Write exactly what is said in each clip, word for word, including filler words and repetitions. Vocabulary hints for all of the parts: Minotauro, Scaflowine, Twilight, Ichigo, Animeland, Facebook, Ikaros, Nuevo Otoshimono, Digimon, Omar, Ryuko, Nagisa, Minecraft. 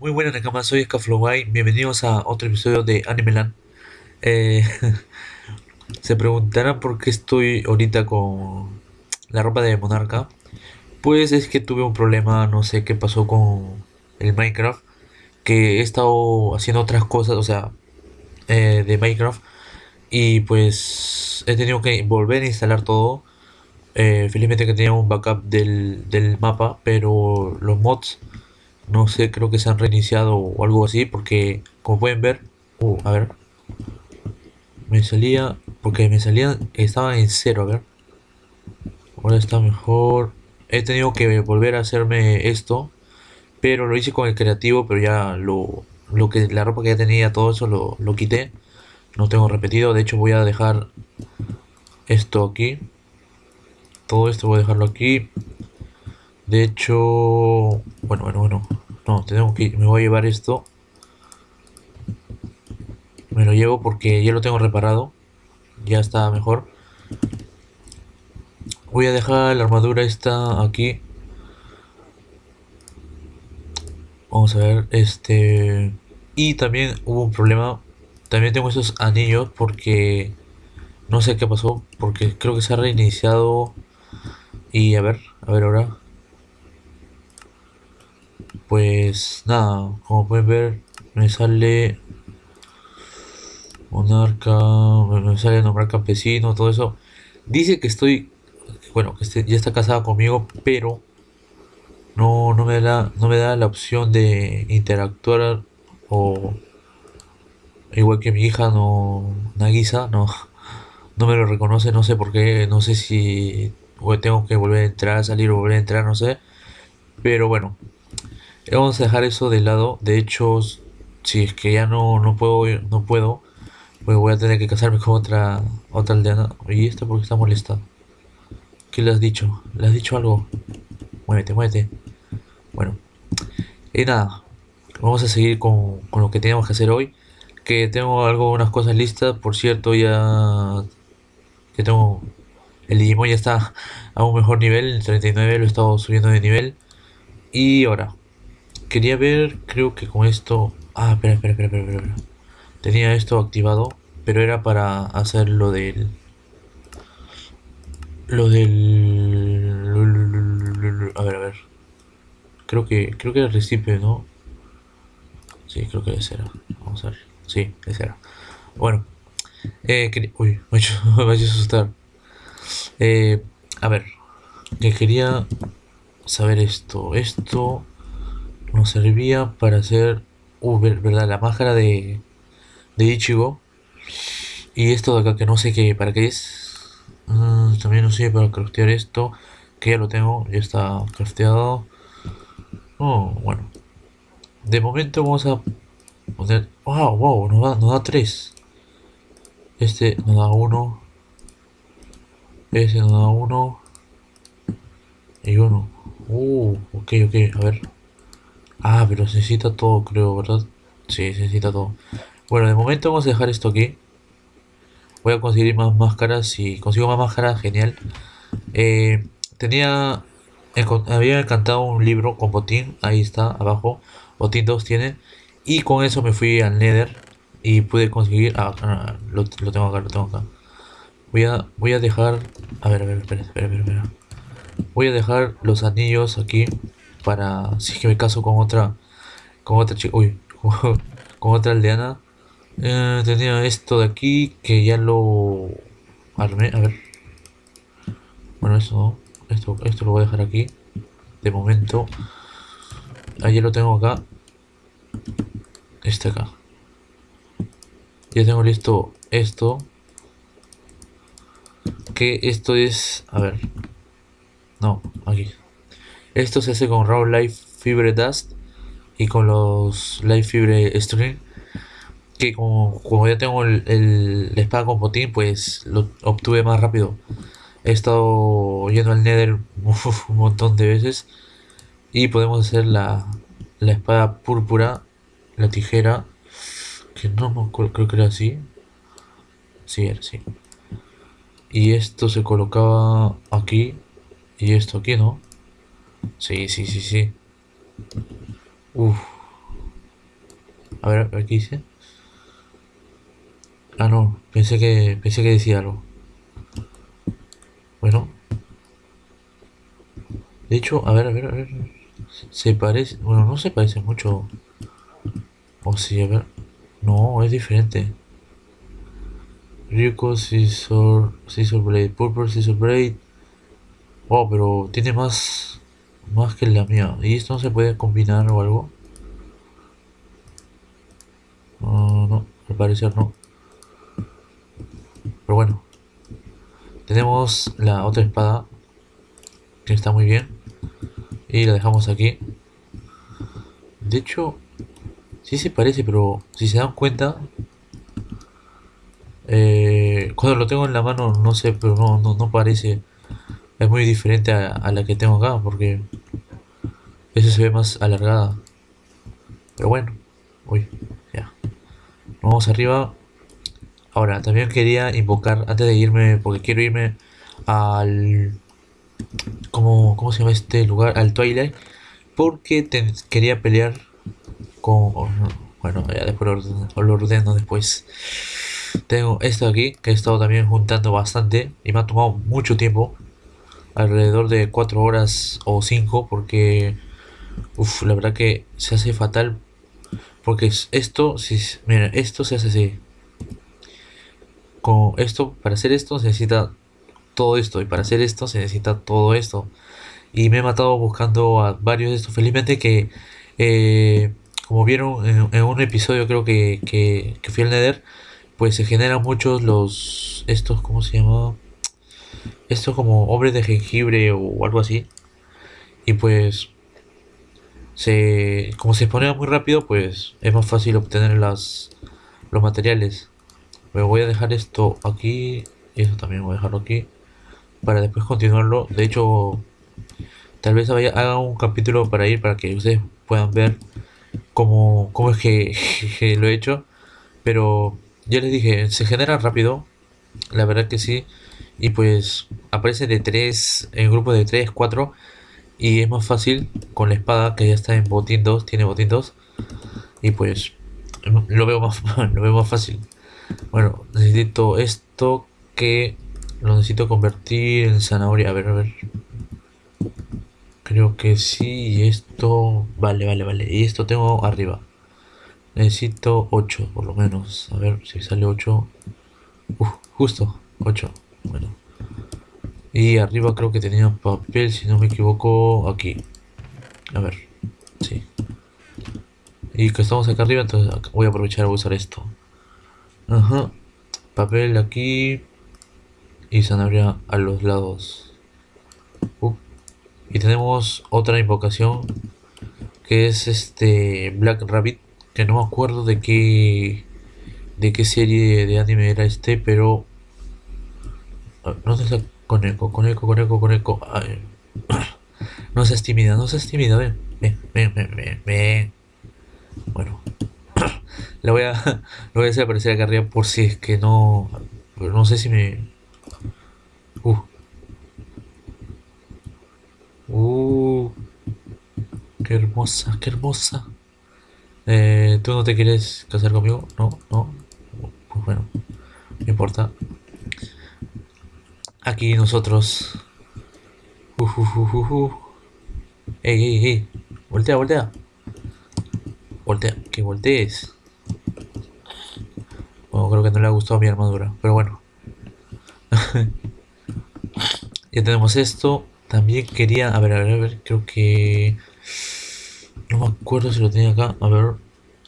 Muy buenas, Nakamas, soy Scaflowine. Bienvenidos a otro episodio de Animeland. Eh, se preguntarán por qué estoy ahorita con la ropa de monarca. Pues es que tuve un problema, no sé qué pasó con el Minecraft, que he estado haciendo otras cosas, o sea, eh, de Minecraft, y pues he tenido que volver a instalar todo. Eh, felizmente que tenía un backup del, del mapa, pero los mods, no sé, creo que se han reiniciado o algo así, porque como pueden ver, uh, a ver, me salía, porque me salían, estaban en cero, a ver, ahora está mejor. He tenido que volver a hacerme esto, pero lo hice con el creativo, pero ya lo, lo que, la ropa que ya tenía, todo eso lo, lo quité, no tengo repetido. De hecho voy a dejar esto aquí. Todo esto voy a dejarlo aquí. De hecho, bueno, bueno, bueno. No, tengo que, me voy a llevar esto. Me lo llevo porque ya lo tengo reparado. Ya está mejor. Voy a dejar la armadura esta aquí. Vamos a ver, este... Y también hubo un problema. También tengo esos anillos porque... No sé qué pasó, porque creo que se ha reiniciado. Y a ver, a ver ahora. Pues nada, como pueden ver, me sale monarca, me sale nombrar campesino, todo eso. Dice que estoy, bueno, que este, ya está casada conmigo, pero no, no, me da, no me da la opción de interactuar, o igual que mi hija, no, Nagisa, no, no me lo reconoce, no sé por qué, no sé si... tengo que volver a entrar, salir o volver a entrar, no sé. Pero bueno, vamos a dejar eso de lado. De hecho, si es que ya no, no puedo, no puedo, pues voy a tener que casarme con otra otra aldeana. ¿Y esta porque está molesta? ¿Qué le has dicho? ¿Le has dicho algo? Muévete, muévete. Bueno, y nada, vamos a seguir con, con lo que teníamos que hacer hoy. Que tengo algo, unas cosas listas. Por cierto, ya que tengo... El Digimon ya está a un mejor nivel, el treinta y nueve, lo he estado subiendo de nivel. Y ahora, quería ver, creo que con esto... Ah, espera, espera, espera, espera, espera. Tenía esto activado, pero era para hacer lo del... Lo del... A ver, a ver. Creo que, creo que era el recipe, ¿no? Sí, creo que ese era. Vamos a ver. Sí, ese era. Bueno. Eh, quería... Uy, me he hecho, me he hecho asustar. Eh, a ver, que quería saber esto. Esto nos servía para hacer, uh, verdad, la máscara de, de Ichigo. Y esto de acá que no sé qué, para qué es. Uh, también nos sirve para craftear esto, que ya lo tengo, ya está crafteado. Oh, bueno. De momento vamos a poner... Wow, wow, nos da, nos da tres. Este nos da uno. Ese nos da uno y uno. Uh, ok, ok, a ver. Ah, pero se necesita todo, creo, ¿verdad? Sí, se necesita todo. Bueno, de momento vamos a dejar esto aquí. Voy a conseguir más máscaras. Si consigo más máscaras, genial. Eh, tenía... Había encantado un libro con botín. Ahí está, abajo. Botín dos tiene. Y con eso me fui al Nether. Y pude conseguir... Ah, no, no, no, lo, lo tengo acá, lo tengo acá. Voy a, voy a dejar, a ver, a ver, espera, espera, espera, voy a dejar los anillos aquí para, si es que me caso con otra, con otra chica, uy, con otra aldeana. Eh, tenía esto de aquí que ya lo armé, a ver, bueno, eso, esto, esto lo voy a dejar aquí, de momento, ahí lo tengo acá, este acá, ya tengo listo esto. Que esto es, a ver, no, aquí esto se hace con raw live fibre dust y con los live fibre string, que como, como ya tengo el, el la espada con botín, pues lo obtuve más rápido. He estado yendo al Nether un montón de veces y podemos hacer la, la espada púrpura, la tijera, que no me acuerdo, creo que era así, sí, era así. Y esto se colocaba aquí. Y esto aquí, ¿no? Sí, sí, sí, sí. Uff. A ver, aquí dice. Ah, no, pensé que, pensé que decía algo. Bueno. De hecho, a ver, a ver, a ver. Se parece... Bueno, no se parece mucho. O sí, a ver. No, es diferente. Ryuko, Scissor, Scissor Blade, Purple, Scissor Blade. Oh, pero tiene más, más que la mía. ¿Y esto no se puede combinar o algo? Uh, no, al parecer no. Pero bueno. Tenemos la otra espada, que está muy bien. Y la dejamos aquí. De hecho, sí se parece, pero si se dan cuenta... Eh, cuando lo tengo en la mano, no sé, pero no, no, no parece. Es muy diferente a, a la que tengo acá, porque esa se ve más alargada. Pero bueno, uy, ya. Vamos arriba. Ahora, también quería invocar, antes de irme, porque quiero irme al... ¿Cómo, cómo se llama este lugar? Al Twilight. Porque ten, quería pelear con... Bueno, ya después lo ordeno, lo ordeno después. Tengo esto de aquí, que he estado también juntando bastante y me ha tomado mucho tiempo, alrededor de cuatro horas o cinco, porque uf, la verdad que se hace fatal, porque esto, si, mira, esto se hace así. Con esto, para hacer esto se necesita todo esto, y para hacer esto se necesita todo esto, y me he matado buscando a varios de estos. Felizmente que, eh, como vieron en, en un episodio, creo que, que, que fui al Nether, pues se generan muchos los... estos, ¿cómo se llama? Estos como hombres de jengibre o algo así. Y pues... se como se exponen muy rápido, pues es más fácil obtener las, los materiales. Pero voy a dejar esto aquí. Y eso también voy a dejarlo aquí, para después continuarlo. De hecho, tal vez vaya, haga un capítulo para ir, para que ustedes puedan ver cómo, cómo es que, que lo he hecho. Pero... ya les dije, se genera rápido, la verdad que sí, y pues aparece de tres, en grupo de tres, cuatro, y es más fácil con la espada que ya está en botín dos, tiene botín dos, y pues lo veo más, lo veo más fácil. Bueno, necesito esto, que lo necesito convertir en zanahoria, a ver, a ver, creo que sí, y esto, vale, vale, vale, y esto tengo arriba. Necesito ocho, por lo menos. A ver si sale ocho. Uf, justo, ocho. Bueno. Y arriba creo que tenía papel, si no me equivoco, aquí. A ver, sí. Y que estamos acá arriba, entonces voy a aprovechar a usar esto. Ajá. Papel aquí. Y zanahoria a los lados. Uf. Y tenemos otra invocación, que es este Black Rabbit. Que no me acuerdo de qué de qué serie de anime era este, pero no seas conejo, conejo, conejo, conejo. Ay. No seas tímida, no seas tímida, ven, ven, ven, ven, ven. Bueno, la voy a la voy a hacer aparecer acá arriba por si es que no, no sé si me. Uh. Uh. Qué hermosa, qué hermosa. Eh, ¿Tú no te quieres casar conmigo? No, no. Pues bueno, no importa. Aquí nosotros. Uh, uh, uh, uh, uh. Ey, ey, ey. Voltea, voltea. Voltea, que voltees. Bueno, creo que no le ha gustado mi armadura, pero bueno. Ya tenemos esto. También quería... A ver, a ver, a ver. Creo que... no me acuerdo si lo tenía acá, a ver...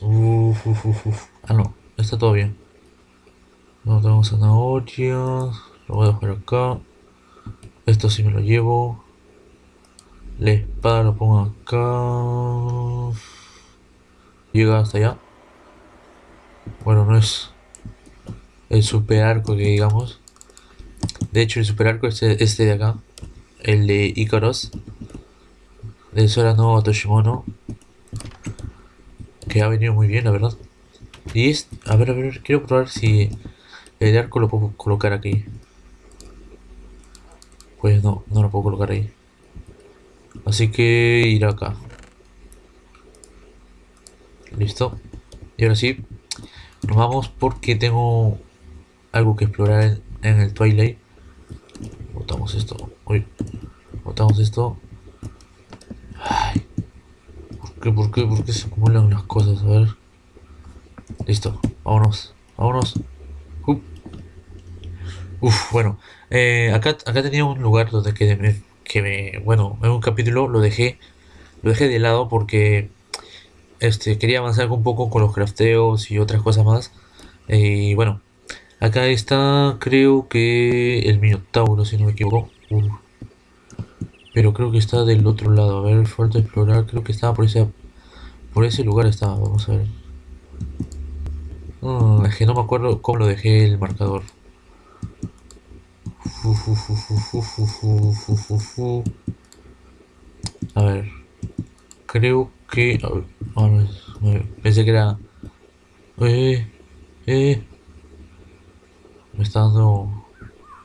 Uf, uf, uf, uf. Ah no, está todo bien. No tengo zanahorias, lo voy a dejar acá. Esto sí me lo llevo. La espada lo pongo acá... Llega hasta allá. Bueno, no es el super arco que digamos. De hecho el super arco es este, este de acá. El de Ikaros. De Nuevo Otoshimono, que ha venido muy bien, la verdad. Y es, a ver, a ver, quiero probar si el arco lo puedo colocar aquí. Pues no, no lo puedo colocar ahí. Así que irá acá. Listo. Y ahora sí, nos vamos porque tengo algo que explorar en, en el Twilight. Botamos esto. Uy, botamos esto. Ay, ¿por qué, por qué, por qué se acumulan las cosas? A ver. Listo, vámonos, vámonos. Uh. Uf, bueno. Eh, acá, acá tenía un lugar donde que me, que me... Bueno, en un capítulo lo dejé, lo dejé de lado porque... Este, quería avanzar un poco con los crafteos y otras cosas más. Y eh, bueno, acá está, creo que el Minotauro, si no me equivoco. Uh. Pero creo que está del otro lado. A ver, falta explorar. Creo que estaba por ese, por ese lugar estaba. Vamos a ver. Uh, es que no me acuerdo cómo lo dejé el marcador. Fu, fu, fu, fu, fu, fu, fu, fu, fu. A ver, creo que... Que, a ver, a ver, pensé que era... Eh, eh, me está dando...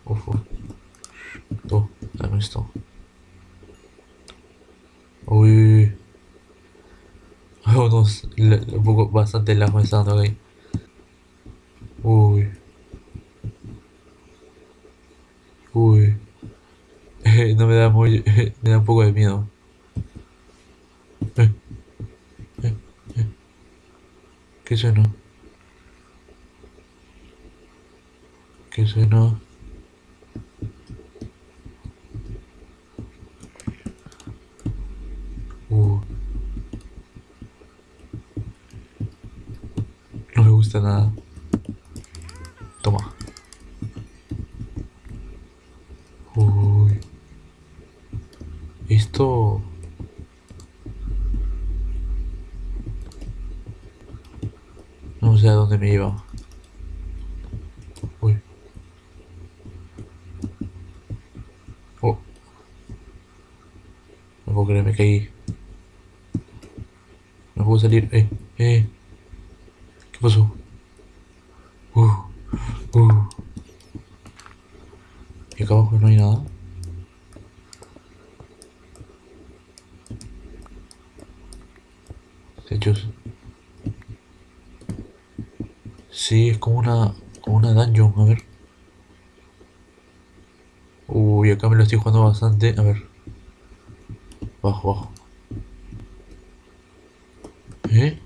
Uf, oh, dame esto. Uy. Oh, no, le, un poco, bastante lag me está dando ahí. Uy. Uy. Eh, no me da muy... Eh, me da un poco de miedo. Eh. ¿Qué suena? ¿Qué suena? Uh. No me gusta nada. Toma. Uy. Esto... No sé a dónde me iba. Uy. Oh. No puedo creer, me caí. No puedo salir. Eh, eh. ¿Qué pasó? Uh, uh. Y acá abajo no hay nada. Techos. Sí, es como una, como una dungeon, a ver. Uy, acá me lo estoy jugando bastante, a ver. Bajo, bajo. ¿Eh?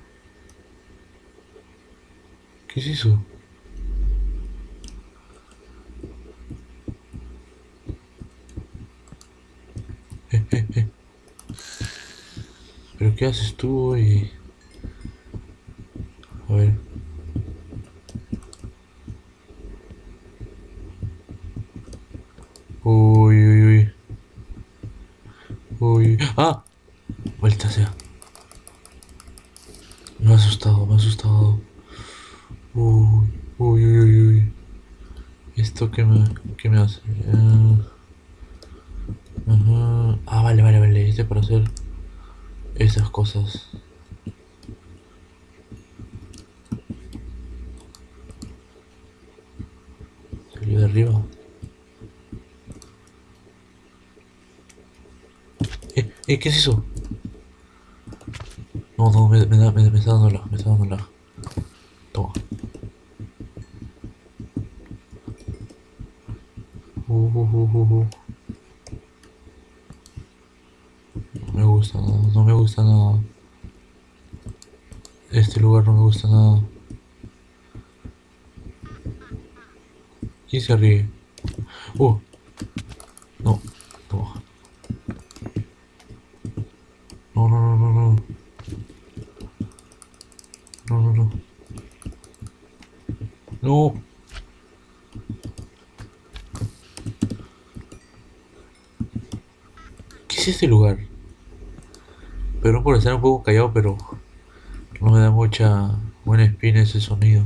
¿Qué es eso? Eh, eh, eh. ¿Pero qué haces tú y...? A ver. Uy, uy, uy. Uy. ¡Ah! Vuelta sea. Me ha asustado, me ha asustado. Uy, uy, uy, uy, uy. ¿Esto qué me, qué me hace? Uh, uh, ah, vale, vale, vale. Este para hacer esas cosas. Salió de arriba. Eh, ¿qué es eso? No, no, me, me, da, me, me está dando lag, me está dando lag. Toma. Uh, uh, uh, uh. No me gusta nada, no me gusta nada. Este lugar no me gusta nada. ¿Quién se ríe? Uh. No, toma. No, no, no, no, no, no, no, no, ¿qué es este lugar? Pero por estar un poco callado, pero no me da mucha buena espina ese sonido.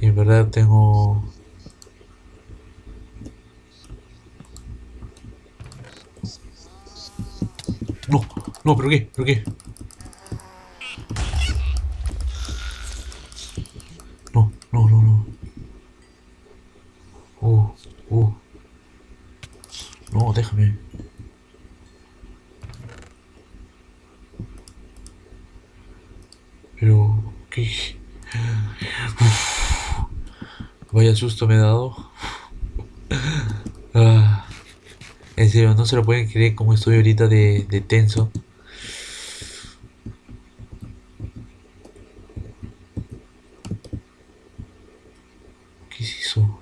Y en verdad tengo... No, no, ¿pero qué? ¿Pero qué? No, no, no, no. Oh, oh. No, déjame. Pero... Vaya susto me he dado. Ah, en serio, no se lo pueden creer como estoy ahorita de, de tenso. ¿Qué es eso?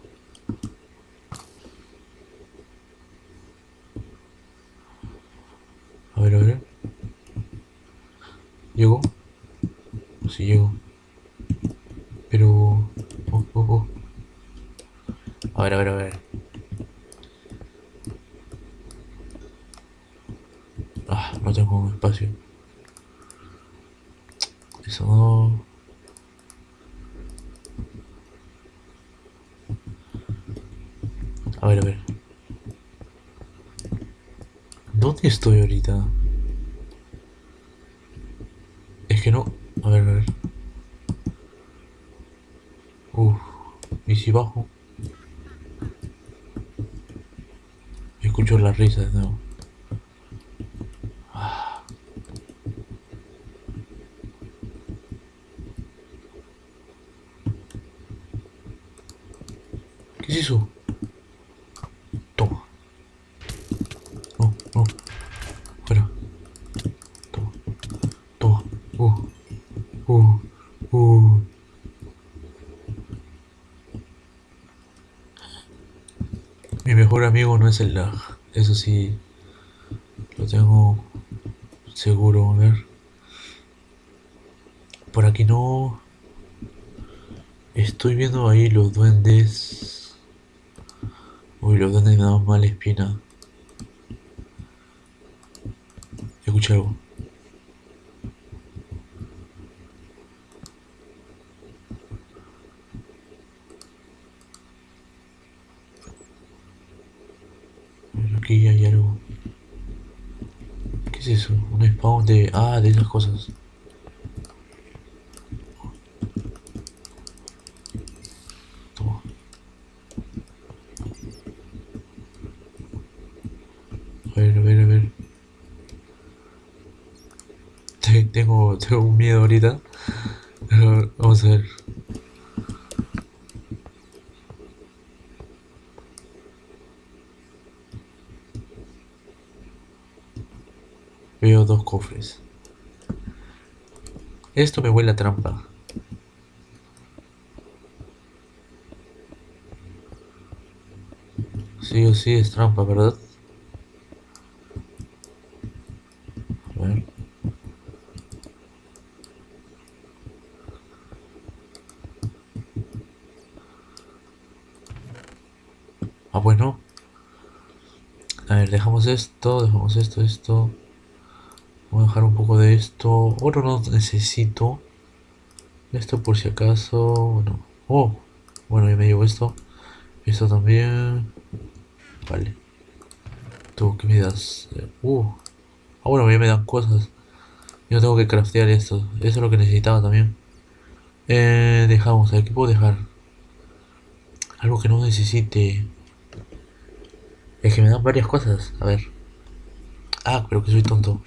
A ver, a ver. ¿Llegó? Sí, llegó. Pero... Oh, oh, oh. A ver, a ver, a ver. Ah, no tengo un espacio. Eso no... A ver, a ver. ¿Dónde estoy ahorita? Es que no... A ver, a ver. Uff, ¿y si bajo? Escucho las risas de nuevo. Ah. ¿Qué es eso? Toma. No, no. Fuera. Toma. Toma. Uh. Uh. Uh. Mi mejor amigo no es el lag, eso sí, lo tengo seguro. A ver, por aquí no, estoy viendo ahí los duendes. Uy, los duendes me dan mala espina. Escuché algo. Aquí hay algo. ¿Qué es eso? Un spawn de... Ah, de esas cosas. Toma. A ver, a ver, a ver. Tengo, tengo un miedo ahorita. Vamos a ver. Veo dos cofres. Esto me huele a trampa. Sí o sí es trampa, ¿verdad? A ver. Ah, bueno. A ver, dejamos esto, dejamos esto, esto. Voy a dejar un poco de esto. Oro no necesito. Esto por si acaso. Bueno. Oh. Bueno, ya me llevo esto. Esto también. Vale. Tú, ¿qué me das? Uh. Ah, bueno, ya me dan cosas. Yo tengo que craftear esto. Eso es lo que necesitaba también. Eh, dejamos. Aquí puedo dejar. Algo que no necesite. Es que me dan varias cosas. A ver. Ah, pero que soy tonto.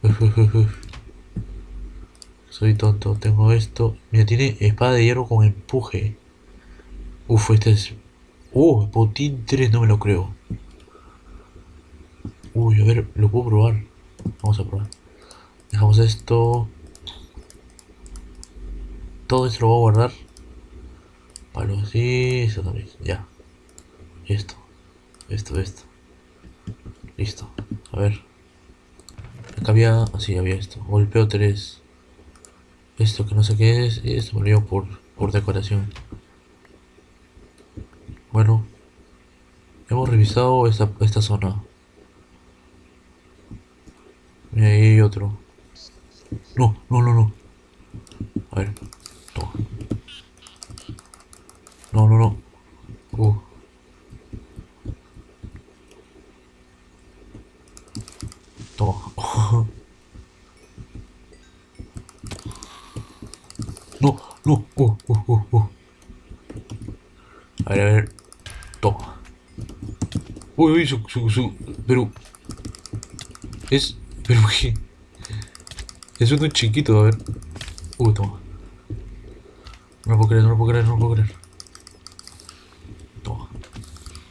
Uf, uf, uf, uf. Soy tonto, tengo esto. Mira, tiene espada de hierro con empuje. Uf, este es... Oh, botín tres, no me lo creo. Uy, a ver, lo puedo probar. Vamos a probar. Dejamos esto. Todo esto lo voy a guardar. Palo así, eso también, ya. Esto, esto, esto. Listo, a ver. Acá había, así había esto, golpeo tres. Esto que no sé qué es, y esto me lo llevo por, por decoración. Bueno, hemos revisado esta, esta zona. Y ahí hay otro. No, no, no, no. A ver, toma. No, no, no. Uh. Toma. No, no, uh, uh, uh, uh. A ver, a ver. Toma. Uy, uy, su, su, su. Pero. Es. Pero qué. Es uno chiquito, a ver. Uh, toma. No lo puedo creer, no lo puedo creer, no lo puedo creer.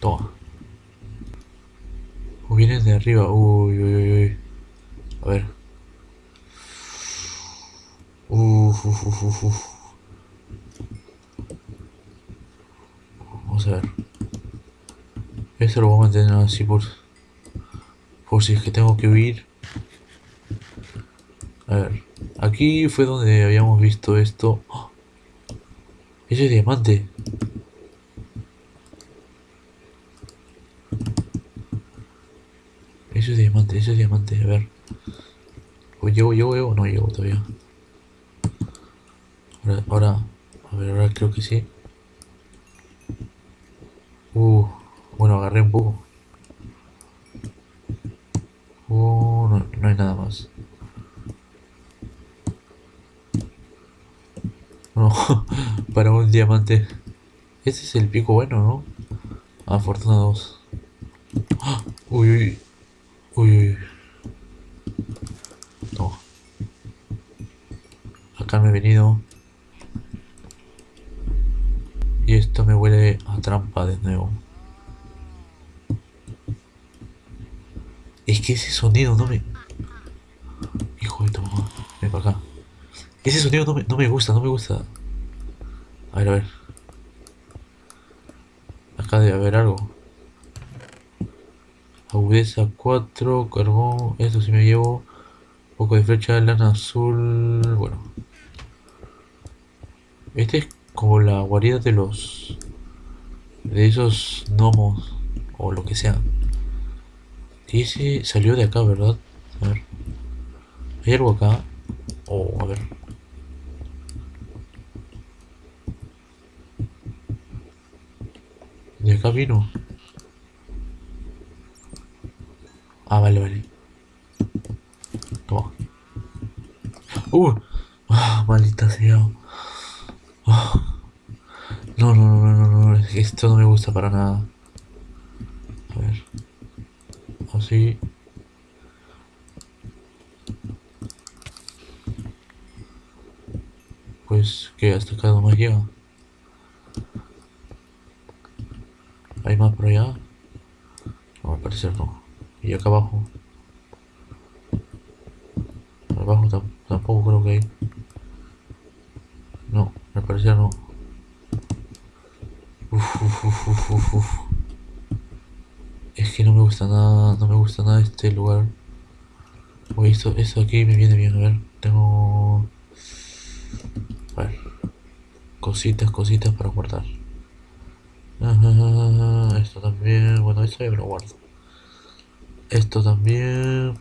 Toma. O viene de arriba. Uy, uy, uy, uy. A ver. Uf, uf, uf, uf, uf. Vamos a ver. Esto lo voy a mantener así por... Por si es que tengo que huir. A ver. Aquí fue donde habíamos visto esto. ¡Oh! Eso es diamante. Eso es diamante, eso es diamante. A ver. ¿O llevo, llevo, llevo? No llevo todavía. Ahora, ahora. A ver, ahora creo que sí. Uh, bueno, agarré un poco. Uh, no, no hay nada más. No, para un diamante. Este es el pico bueno, ¿no? Ah, fortuna dos. ¡Ah! Uy, uy. Uy, uy. No. Acá me he venido. Y esto me huele a trampa de nuevo. Es que ese sonido no me... Hijo de tu mamá. Ven para acá. Ese sonido no me, no me gusta, no me gusta. A ver, a ver. Acá debe haber algo. Agudeza cuatro, carbón, esto sí me llevo. Un poco de flecha, lana azul. Bueno. Este es como la guarida de los... De esos gnomos. O lo que sea. Y ese salió de acá, ¿verdad? A ver. ¿Hay algo acá? Oh, a ver. De acá vino. Ah, vale, vale. Toma. Uh, oh, maldita sea. Oh. No, no, no, no, no, no. Esto no me gusta para nada. A ver. Así. Pues que hasta acá no más llega. ¿Hay más por allá? No, al parecer no. Y acá abajo. Abajo tam tampoco creo que hay. No, al parecer no. Uf, uf, uf, uf, uf, uf. Es que no me gusta nada, no me gusta nada este lugar. Oye, esto, esto aquí me viene bien, a ver, tengo... A ver. Cositas, cositas para guardar. Ajá, esto también, bueno, esto ya me lo guardo. Esto también.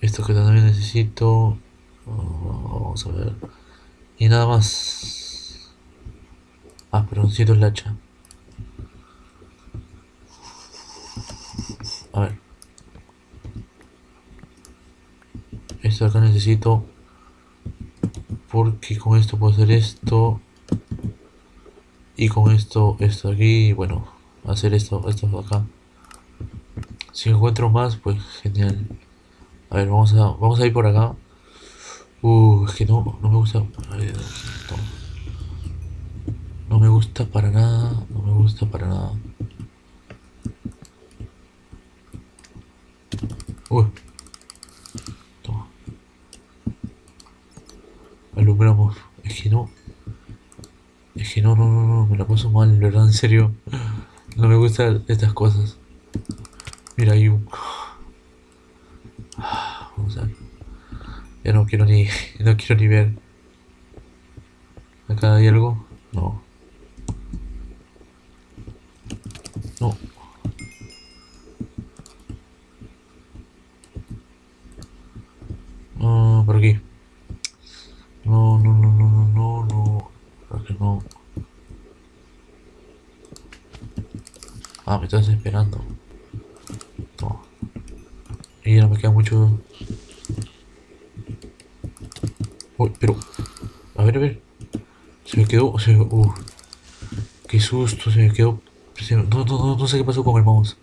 Esto que también necesito. Oh, vamos a ver. Y nada más. Ah, pero necesito el hacha. A ver. Esto acá necesito. Porque con esto puedo hacer esto. Y con esto, esto aquí, bueno, hacer esto, esto acá. Si encuentro más, pues genial. A ver, vamos a, vamos a ir por acá. Uh, es que no, no me gusta. A ver, toma. No me gusta para nada, no me gusta para nada. Uy. Toma. Alumbramos. Es que no. Es que no, no, no, no, me la paso mal, ¿verdad? En serio. No me gustan estas cosas. Mira, hay un... Vamos a ver. Ya no quiero ni... No quiero ni ver. ¿Acá hay algo? No. No. No, por aquí. No, no, no, no, no, no, no. Creo que no. Ah, me estás esperando. No. Y ya no me queda mucho. Uy, pero. A ver, a ver. Se me quedó. Se me... Uh. Qué susto, se me quedó. Se me... No, no, no, no sé qué pasó con el mouse.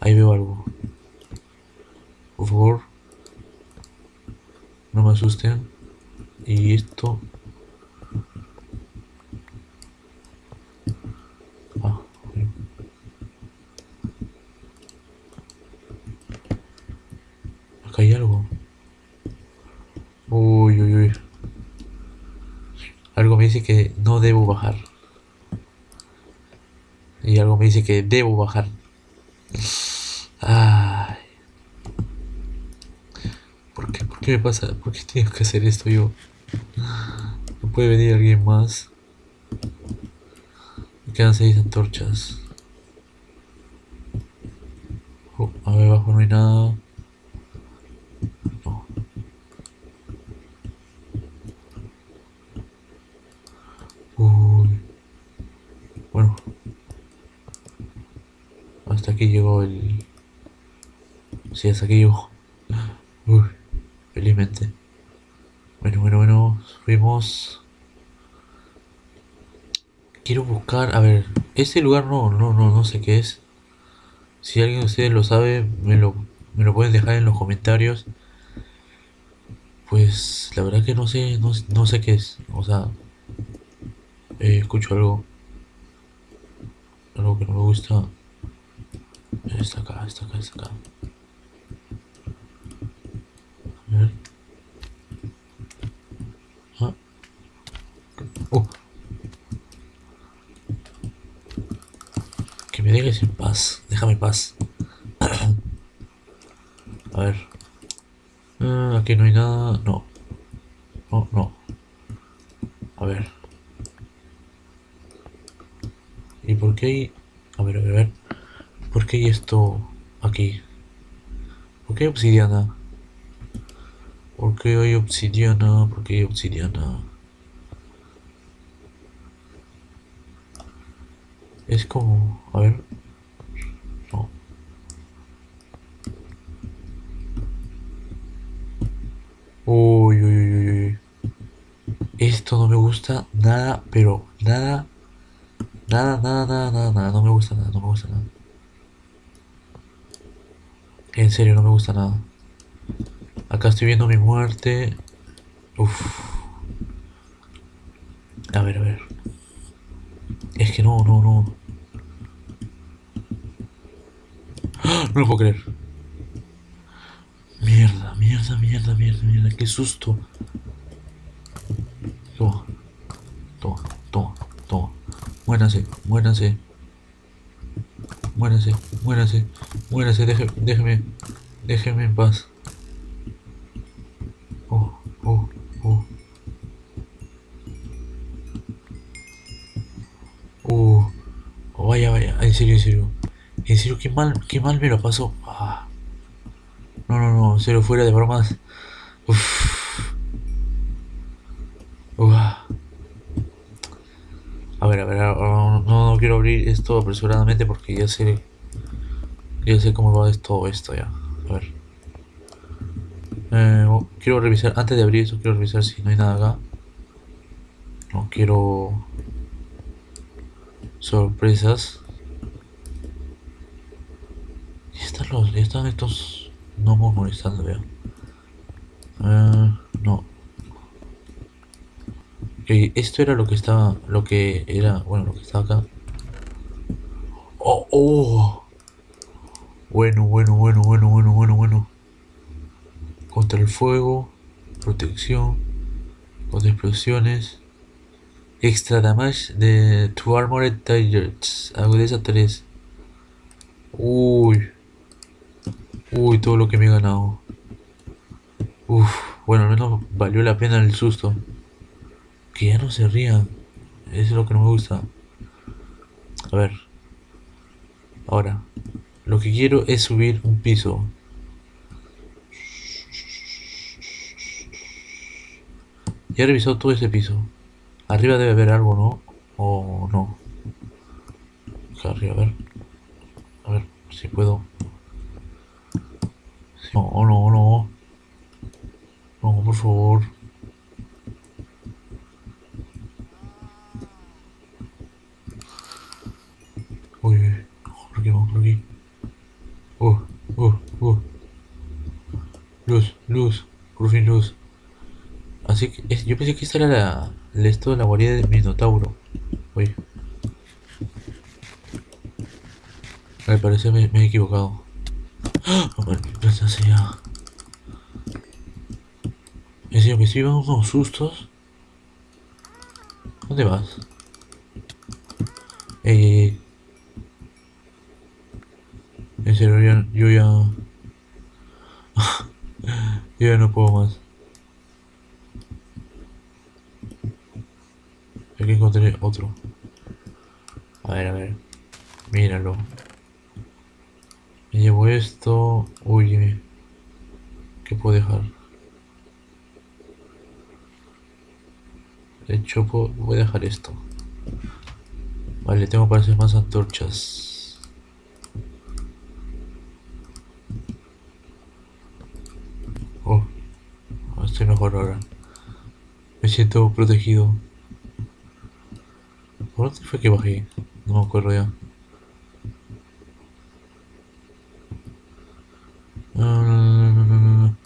Ahí veo algo. Por favor. No me asusten. Y esto. Ah, okay. dice que no debo bajar. Y algo me dice que debo bajar. Ay. ¿Por qué? ¿Por qué me pasa? ¿Por qué tengo que hacer esto yo? No puede venir alguien más. Me quedan seis antorchas. Oh, a ver, abajo no hay nada. No. Uy. Bueno. Hasta aquí llegó el... Sí, hasta aquí llegó. Uy, felizmente. Bueno, bueno, bueno. Subimos. Quiero buscar... A ver, este lugar no, no, no, no sé qué es. Si alguien de ustedes lo sabe, me lo, me lo pueden dejar en los comentarios. Pues la verdad que no sé, no, no sé qué es. O sea, eh, escucho algo. Algo que no me gusta. Está acá, está acá, está acá. A ver. Ah. Oh. Que me dejes en paz. Déjame en paz. A ver. Ah, aquí no hay nada. No. No, no. A ver. ¿Y por qué hay...? A ver, a ver, a ver. ¿Por qué hay esto aquí? ¿Por qué hay obsidiana? ¿Por qué hay obsidiana? ¿Por qué hay obsidiana? Es como... A ver... No. Uy, uy, uy, uy. Esto no me gusta nada, pero nada... Nada, nada, nada, nada, nada. No me gusta nada, no me gusta nada. En serio, no me gusta nada. Acá estoy viendo mi muerte. Uff. A ver, a ver. Es que no, no, no. No lo puedo creer. Mierda, mierda, mierda, mierda, mierda. Qué susto. Toma, toma, toma, toma. Muérase, muérase. Muérase, muérase, muérase, déjeme, déjeme, déjeme en paz. Oh, oh, oh. Uh, oh, vaya, vaya, en serio, en serio. En serio, qué mal, qué mal me lo pasó. Ah. No, no, no, en serio, fuera de bromas. Uff. Uh. A ver, a ver, a ver. No quiero abrir esto apresuradamente porque ya sé ya sé cómo va todo esto ya. A ver. Eh, quiero revisar, antes de abrir eso quiero revisar si no hay nada acá. No quiero sorpresas. Ya están los, ya están estos gnomos molestando ya. Eh, no. Okay, esto era lo que estaba, lo que era, bueno, lo que estaba acá. Oh, oh. Bueno, bueno, bueno, bueno, bueno, bueno, bueno. Contra el fuego, protección, contra explosiones. Extra damage de two armored targets, agudeza tres. Uy. Uy, todo lo que me he ganado. Uf, bueno, al menos valió la pena el susto. Que ya no se rían. Eso es lo que no me gusta. A ver. Ahora. Lo que quiero es subir un piso. Ya he revisado todo ese piso. Arriba debe haber algo, ¿no? O no. Acá arriba, a ver. A ver si puedo. No, no, no. No, por favor. Uy, uy, por aquí, vamos por aquí. Uh, uh, uh. Luz, luz, por fin luz. Así que, es, yo pensé que esta era la, la esto de la guarida del Minotauro. Uy. Al parecer me, me he equivocado. ¡Ah! Ya. En serio, me estoy llevando unos sustos. ¿Dónde vas? Eh... En serio, yo, yo ya... yo ya no puedo más. Aquí encontré otro. A ver, a ver. Míralo. Me llevo esto. Uy, ¿qué puedo dejar? De hecho, voy a dejar esto. Vale, tengo para hacer más antorchas. Oh, estoy mejor ahora. Me siento protegido. ¿Por dónde fue que bajé? No me acuerdo ya. No, no, no, no, no, no.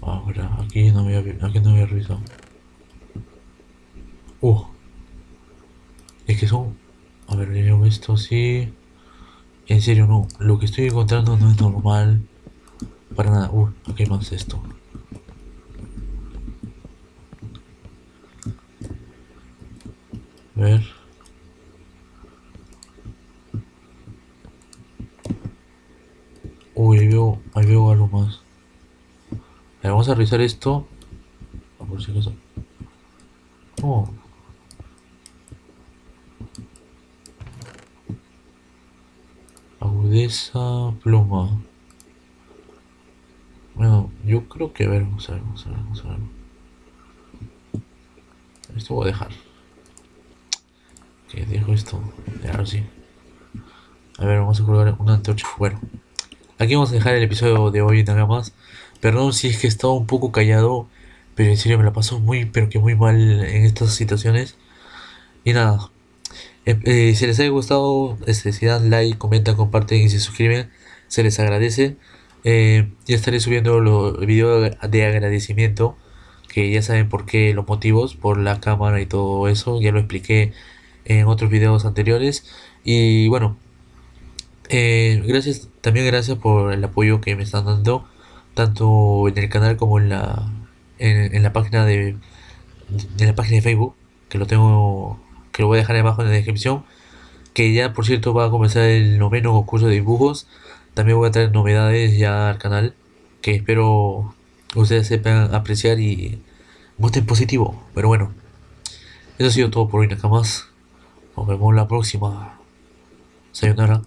Ahora, aquí no había, aquí no había revisado. Uh. Es que son... A ver, yo veo esto así... En serio, no. Lo que estoy encontrando no es normal. Para nada. Uh, aquí hay más esto. A ver... Uy, ahí veo, ahí veo algo más. A ver, vamos a revisar esto. Por si acaso. Oh. Agudeza, pluma. Bueno, yo creo que... A ver, vamos a ver, vamos a ver, vamos a ver. Esto voy a dejar. Que dejo esto. Ahora sí. A ver, vamos a colgar una antorcha. Bueno. Aquí vamos a dejar el episodio de hoy nada más. Perdón si es que he estado un poco callado, pero en serio me la paso muy, pero que muy mal en estas situaciones. Y nada, eh, eh, si les ha gustado, este, si dan like, comentan, comparten y se suscriben, se les agradece. Eh, ya estaré subiendo los videos de agradecimiento, que ya saben por qué, los motivos, por la cámara y todo eso. Ya lo expliqué en otros videos anteriores. Y bueno. Eh, gracias, también gracias por el apoyo que me están dando tanto en el canal como en la en, en la página de en la página de Facebook, que lo tengo, que lo voy a dejar abajo en la descripción, que ya por cierto va a comenzar el noveno concurso de dibujos. También voy a traer novedades ya al canal, que espero ustedes sepan apreciar y voten positivo. Pero bueno, eso ha sido todo por hoy, nada más. Nos vemos la próxima. Sayonara.